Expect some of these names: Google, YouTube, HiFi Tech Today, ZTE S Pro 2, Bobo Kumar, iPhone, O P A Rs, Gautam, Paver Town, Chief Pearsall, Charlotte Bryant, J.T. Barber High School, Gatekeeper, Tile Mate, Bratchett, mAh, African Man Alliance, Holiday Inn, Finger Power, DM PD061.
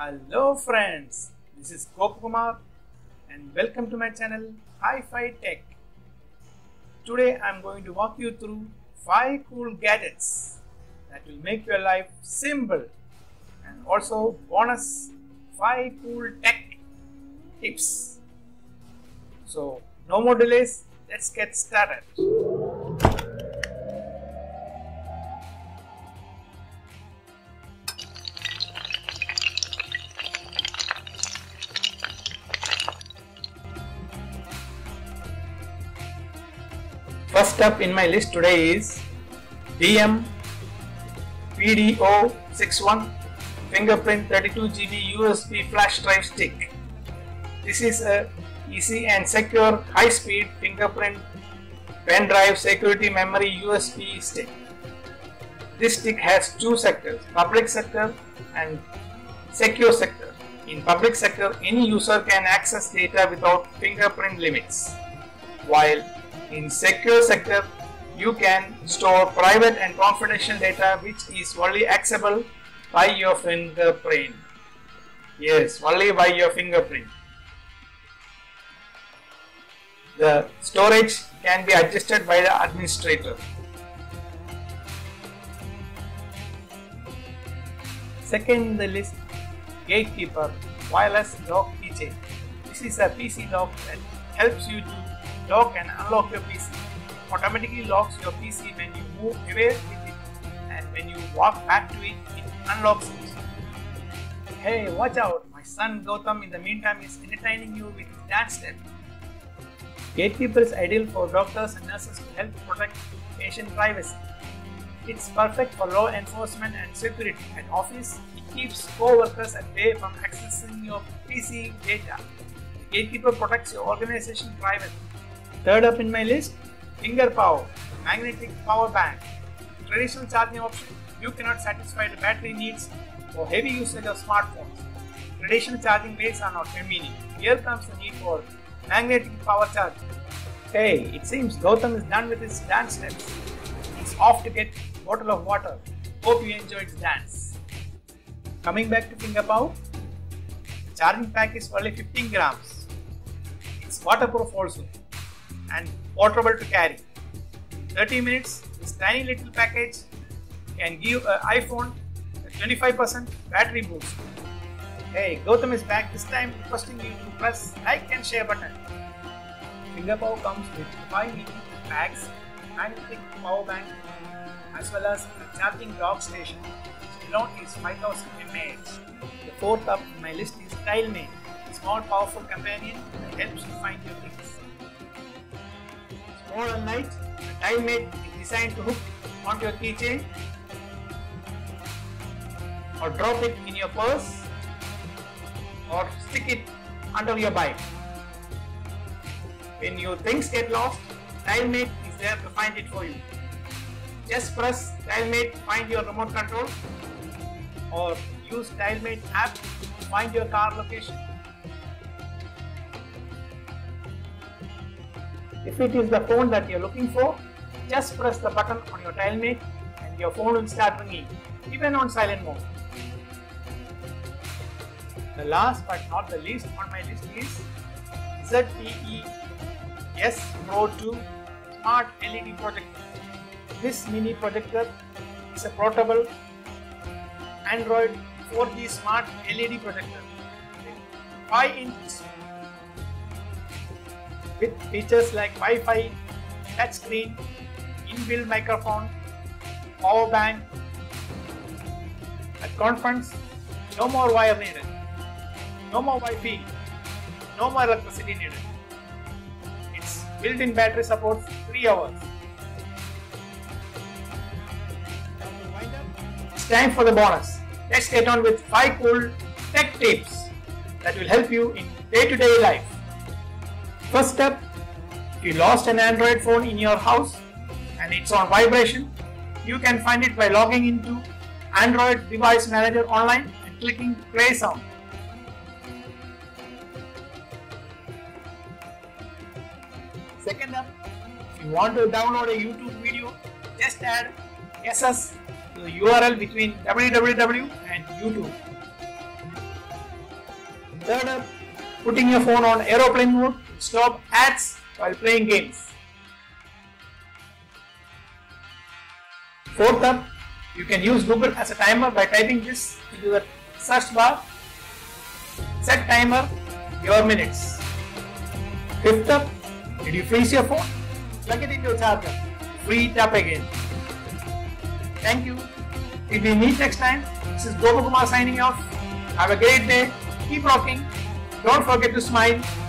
Hello friends, this is Bobo Kumar and welcome to my channel HiFi Tech. Today I am going to walk you through 5 cool gadgets that will make your life simple, and also bonus 5 cool tech tips. So no more delays, let's get started. First up in my list today is DM PD061 fingerprint 32GB USB flash drive stick. This is a easy and secure high-speed fingerprint pen drive security memory USB stick. This stick has two sectors, public sector and secure sector. In public sector, any user can access data without fingerprint limits, while in secure sector, you can store private and confidential data which is only accessible by your fingerprint. Yes, only by your fingerprint. The storage can be adjusted by the administrator. Second in the list, Gatekeeper wireless lock keychain. This is a PC lock that helps you to lock and unlock your PC. Automatically locks your PC when you move away with it, and when you walk back to it, it unlocks it. Hey, watch out! My son Gautam in the meantime is entertaining you with his dance step. Gatekeeper is ideal for doctors and nurses to help protect patient privacy. It's perfect for law enforcement and security. At office, it keeps co-workers at bay from accessing your PC data. Gatekeeper protects your organization privacy. Third up in my list, Finger Power magnetic power bank. Traditional charging option, you cannot satisfy the battery needs for heavy usage of smartphones. Traditional charging ways are not convenient. Here comes the need for magnetic power charge. Hey, it seems Gautam is done with his dance steps. He's off to get a bottle of water. Hope you enjoyed the dance. Coming back to Finger Power, the charging pack is only 15 grams. It's waterproof also and portable to carry. 30 minutes, this tiny little package can give an iPhone a 25% battery boost. Hey, Gautam is back this time requesting you to press like and share button. Finger Power comes with 5 mini packs, magnetic power bank, as well as a charging dock station, which alone is 5000 mAh. The fourth up in my list is Tile Mate, a small powerful companion that helps you find your things. More and light, the Tile Mate is designed to hook onto your keychain or drop it in your purse or stick it under your bike. When your things get lost, Tile Mate is there to find it for you. Just press Tile Mate, find your remote control, or use Tile Mate app to find your car location. If it is the phone that you are looking for, just press the button on your Tile Mate and your phone will start ringing, even on silent mode. The last but not the least on my list is ZTE S Pro 2 Smart LED Projector. This mini projector is a portable Android 4G Smart LED projector with 5-inch display, with features like Wi-Fi, touchscreen, inbuilt microphone, power bank. At conference, no more wire needed, no more Wi-Fi, no more electricity needed. Its built-in battery supports 3 hours. Now to wind up, it's time for the bonus. Let's get on with 5 cool tech tips that will help you in day-to-day life. First step, if you lost an Android phone in your house and it's on vibration, you can find it by logging into Android Device Manager online and clicking Play Sound. Second up, if you want to download a YouTube video, just add SS to the URL between www and YouTube. Third, putting your phone on aeroplane mode, stop ads while playing games. Fourth up, you can use Google as a timer by typing this into the search bar. Set timer, your minutes. Fifth up, did you freeze your phone? Plug it into a charger. Free it up again. Thank you. If we meet next time, this is Bobo Kumar signing off. Have a great day. Keep rocking. Don't forget to smile.